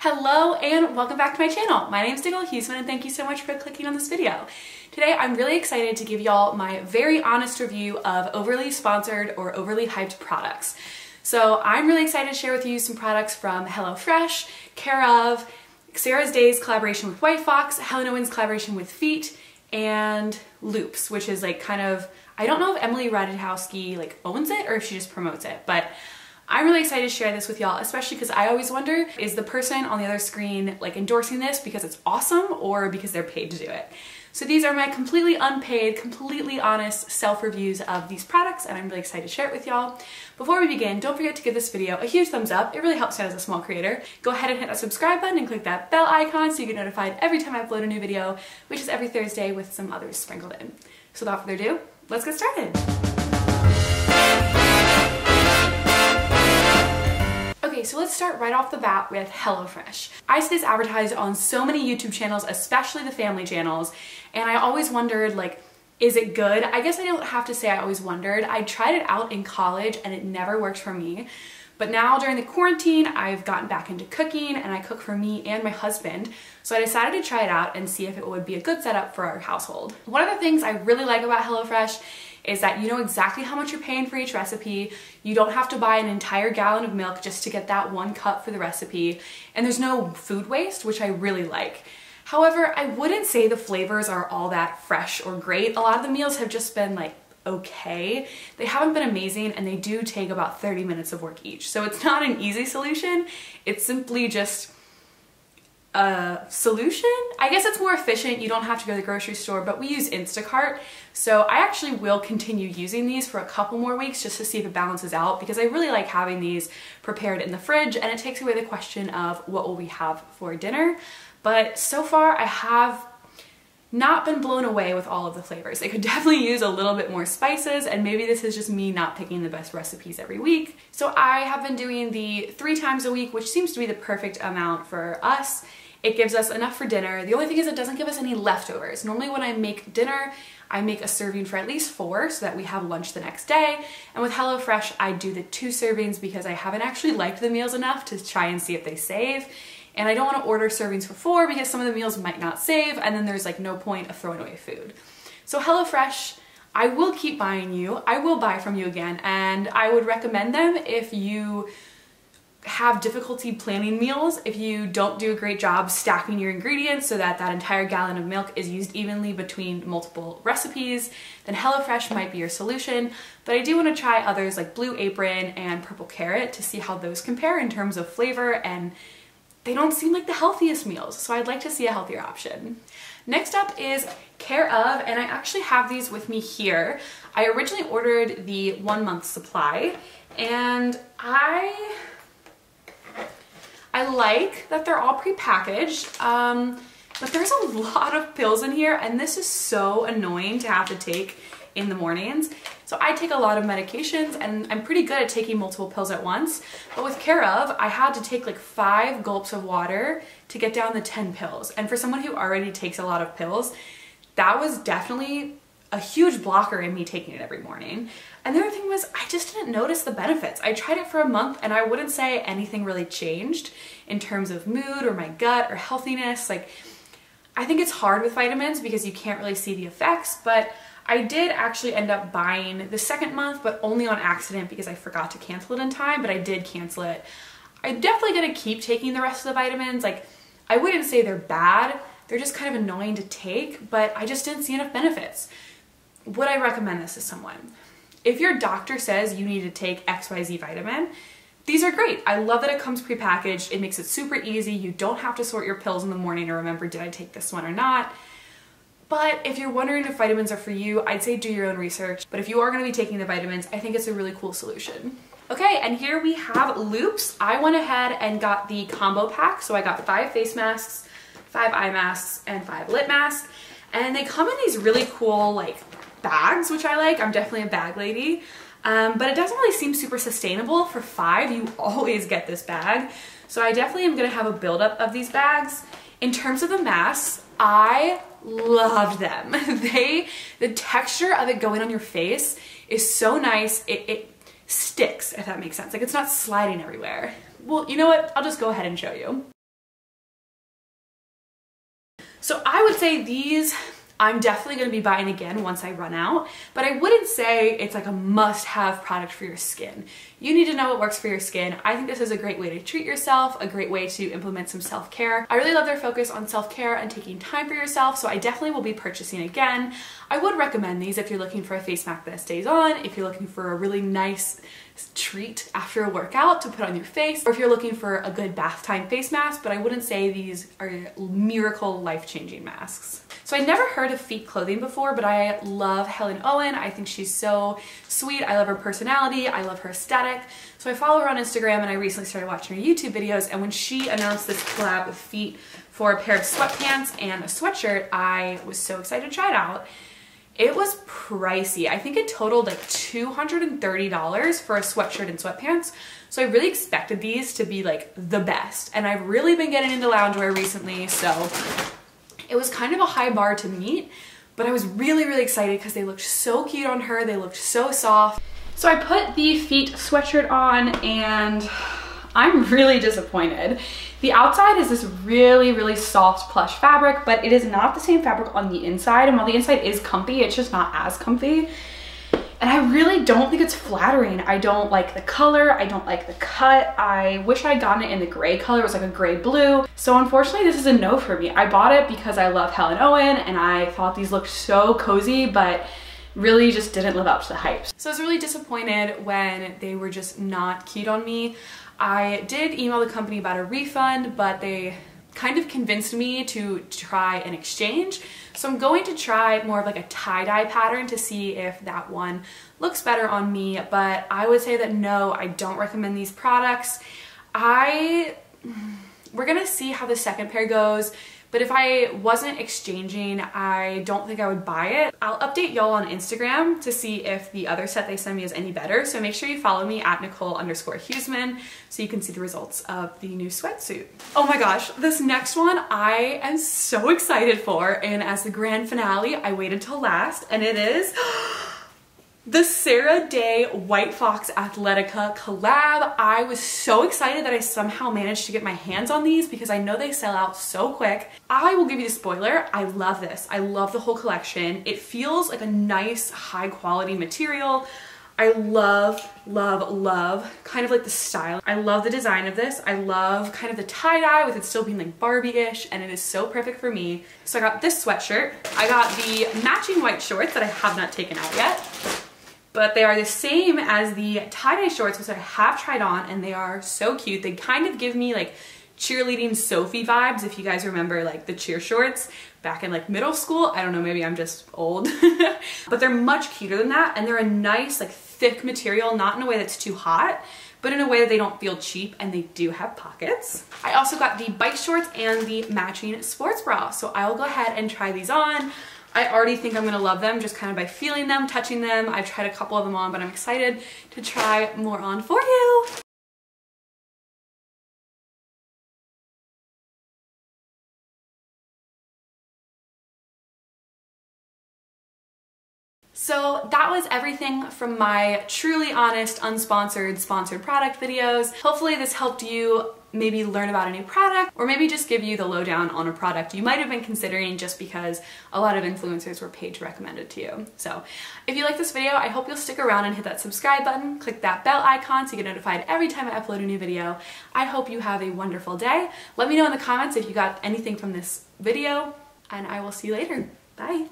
Hello and welcome back to my channel. My name is Nicole Huesman and thank you so much for clicking on this video. Today I'm really excited to give y'all my very honest review of overly sponsored or overly hyped products. So I'm really excited to share with you some products from HelloFresh, Care Of, Sarah's Day's collaboration with White Fox, Helen Owen's collaboration with Feat, and Loops, which is like kind of, I don't know if Emily Ratajkowski like owns it or if she just promotes it, but I'm really excited to share this with y'all, especially because I always wonder, is the person on the other screen like endorsing this because it's awesome or because they're paid to do it? So these are my completely unpaid, completely honest self-reviews of these products and I'm really excited to share it with y'all. Before we begin, don't forget to give this video a huge thumbs up. It really helps me out as a small creator. Go ahead and hit that subscribe button and click that bell icon so you get notified every time I upload a new video, which is every Thursday with some others sprinkled in. So without further ado, let's get started. So let's start right off the bat with HelloFresh. I see this advertised on so many YouTube channels, especially the family channels, and I always wondered, like, is it good? I guess I don't have to say I always wondered. I tried it out in college and it never worked for me. But now during the quarantine, I've gotten back into cooking and I cook for me and my husband. So I decided to try it out and see if it would be a good setup for our household. One of the things I really like about HelloFresh is that you know exactly how much you're paying for each recipe. You don't have to buy an entire gallon of milk just to get that one cup for the recipe. And there's no food waste, which I really like. However, I wouldn't say the flavors are all that fresh or great. A lot of the meals have just been like, okay. They haven't been amazing and they do take about 30 minutes of work each. So it's not an easy solution. It's simply just a solution. I guess it's more efficient. You don't have to go to the grocery store, but we use Instacart. So I actually will continue using these for a couple more weeks just to see if it balances out because I really like having these prepared in the fridge and it takes away the question of what will we have for dinner. But so far I have not been blown away with all of the flavors. They could definitely use a little bit more spices and maybe this is just me not picking the best recipes every week. So I have been doing the 3 times a week, which seems to be the perfect amount for us. It gives us enough for dinner. The only thing is it doesn't give us any leftovers. Normally when I make dinner, I make a serving for at least 4 so that we have lunch the next day. And with HelloFresh, I do the 2 servings because I haven't actually liked the meals enough to try and see if they save. And I don't want to order servings for 4 because some of the meals might not save and then there's like no point of throwing away food. So HelloFresh, I will keep buying you. I will buy from you again and I would recommend them if you have difficulty planning meals, if you don't do a great job stacking your ingredients so that that entire gallon of milk is used evenly between multiple recipes, then HelloFresh might be your solution. But I do want to try others like Blue Apron and Purple Carrot to see how those compare in terms of flavor, and they don't seem like the healthiest meals, so I'd like to see a healthier option. Next up is Care Of, and I actually have these with me here. I originally ordered the 1-month supply, and I like that they're all prepackaged, but there's a lot of pills in here, and this is so annoying to have to take in the mornings. So I take a lot of medications and I'm pretty good at taking multiple pills at once, but with Care Of, I had to take like 5 gulps of water to get down the 10 pills. And for someone who already takes a lot of pills, that was definitely a huge blocker in me taking it every morning. And the other thing was I just didn't notice the benefits. I tried it for a month and I wouldn't say anything really changed in terms of mood or my gut or healthiness. Like, I think it's hard with vitamins because you can't really see the effects, but I did actually end up buying the 2nd month, but only on accident because I forgot to cancel it in time, but I did cancel it. I'm definitely gonna keep taking the rest of the vitamins. Like, I wouldn't say they're bad. They're just kind of annoying to take, but I just didn't see enough benefits. Would I recommend this to someone? If your doctor says you need to take XYZ vitamin, these are great. I love that it comes prepackaged. It makes it super easy. You don't have to sort your pills in the morning or remember, did I take this one or not? But if you're wondering if vitamins are for you, I'd say do your own research. But if you are going to be taking the vitamins, I think it's a really cool solution. Okay, and here we have Loops. I went ahead and got the combo pack. So I got 5 face masks, 5 eye masks, and 5 lip masks. And they come in these really cool like bags, which I like. I'm definitely a bag lady. But it doesn't really seem super sustainable. For 5, you always get this bag. So I definitely am going to have a buildup of these bags. In terms of the masks, I loved them. The texture of it going on your face is so nice. It sticks, if that makes sense. Like, it's not sliding everywhere. Well, you know what? I'll just go ahead and show you. So I would say these, I'm definitely going to be buying again once I run out, but I wouldn't say it's like a must-have product for your skin. You need to know what works for your skin. I think this is a great way to treat yourself, a great way to implement some self-care. I really love their focus on self-care and taking time for yourself, so I definitely will be purchasing again. I would recommend these if you're looking for a face mask that stays on, if you're looking for a really nice treat after a workout to put on your face, or if you're looking for a good bath time face mask, but I wouldn't say these are miracle life-changing masks. So I never heard of Feat Clothing before, but I love Helen Owen. I think she's so sweet. I love her personality. I love her aesthetic. So I follow her on Instagram, and I recently started watching her YouTube videos, and when she announced this collab with Feat for a pair of sweatpants and a sweatshirt, I was so excited to try it out. It was pricey. I think it totaled like $230 for a sweatshirt and sweatpants. So I really expected these to be like the best. And I've really been getting into loungewear recently, so it was kind of a high bar to meet, but I was really, really excited because they looked so cute on her. They looked so soft. So I put the Feat sweatshirt on, and I'm really disappointed. The outside is this really, really soft plush fabric, but it is not the same fabric on the inside. And while the inside is comfy, it's just not as comfy. And I really don't think it's flattering. I don't like the color. I don't like the cut. I wish I'd gotten it in the gray color. It was like a gray blue. So unfortunately, this is a no for me. I bought it because I love Helen Owen, and I thought these looked so cozy, but really just didn't live up to the hype. So I was really disappointed when they were just not cute on me. I did email the company about a refund, but they kind of convinced me to try an exchange. So I'm going to try more of like a tie-dye pattern to see if that one looks better on me, but I would say that no, I don't recommend these products. We're gonna see how the second pair goes, but if I wasn't exchanging, I don't think I would buy it. I'll update y'all on Instagram to see if the other set they send me is any better, so make sure you follow me at Nicole_Huesman so you can see the results of the new sweatsuit. Oh my gosh, this next one I am so excited for, and as the grand finale, I waited till last, and it is the Sarah's Day White Fox Athletica collab. I was so excited that I somehow managed to get my hands on these because I know they sell out so quick. I will give you the spoiler, I love this. I love the whole collection. It feels like a nice, high quality material. I love, love, love kind of like the style. I love the design of this. I love kind of the tie-dye with it still being like Barbie-ish, and it is so perfect for me. So I got this sweatshirt. I got the matching white shorts that I have not taken out yet, but they are the same as the tie-dye shorts, which I have tried on, and they are so cute. They kind of give me like cheerleading Sophie vibes, if you guys remember like the cheer shorts back in like middle school. I don't know, maybe I'm just old. But they're much cuter than that, and they're a nice like thick material, not in a way that's too hot, but in a way that they don't feel cheap, and they do have pockets. I also got the bike shorts and the matching sports bra, so I will go ahead and try these on. I already think I'm gonna love them just kind of by feeling them, touching them. I've tried a couple of them on, but I'm excited to try more on for you. So that was everything from my truly honest, unsponsored, sponsored product videos. Hopefully this helped you maybe learn about a new product, or maybe just give you the lowdown on a product you might have been considering just because a lot of influencers were paid to recommend it to you. So if you like this video, I hope you'll stick around and hit that subscribe button, click that bell icon so you get notified every time I upload a new video. I hope you have a wonderful day. Let me know in the comments if you got anything from this video, and I will see you later. Bye.